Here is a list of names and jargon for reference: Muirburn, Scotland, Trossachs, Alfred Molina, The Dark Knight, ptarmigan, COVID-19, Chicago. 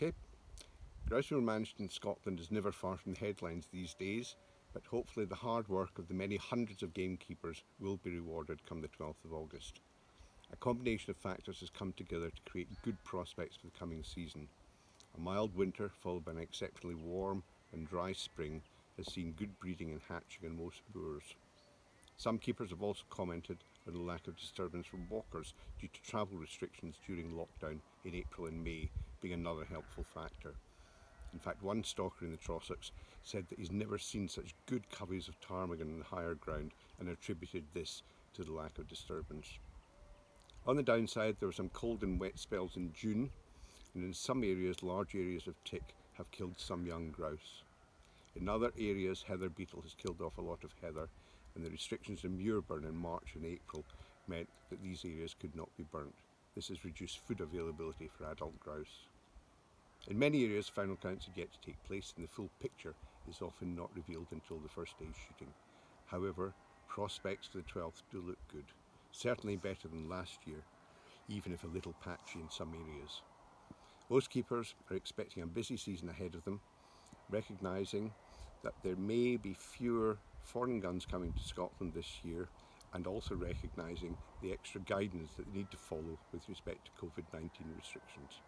Okay, Gradual managed in Scotland is never far from the headlines these days, but hopefully the hard work of the many hundreds of gamekeepers will be rewarded come the 12th of August. A combination of factors has come together to create good prospects for the coming season. A mild winter followed by an exceptionally warm and dry spring has seen good breeding and hatching in most moors. Some keepers have also commented on the lack of disturbance from walkers due to travel restrictions during lockdown in April and May being another helpful factor. In fact, one stalker in the Trossachs said that he's never seen such good coveys of ptarmigan on the higher ground and attributed this to the lack of disturbance. On the downside, there were some cold and wet spells in June, and in some areas, large areas of tick have killed some young grouse. In other areas, heather beetle has killed off a lot of heather, and the restrictions in Muirburn in March and April meant that these areas could not be burnt. This has reduced food availability for adult grouse. In many areas, final counts have yet to take place and the full picture is often not revealed until the first day's shooting. However, prospects for the 12th do look good, certainly better than last year, even if a little patchy in some areas. Most keepers are expecting a busy season ahead of them, recognising that there may be fewer foreign guns coming to Scotland this year, and also recognising the extra guidance that they need to follow with respect to COVID-19 restrictions.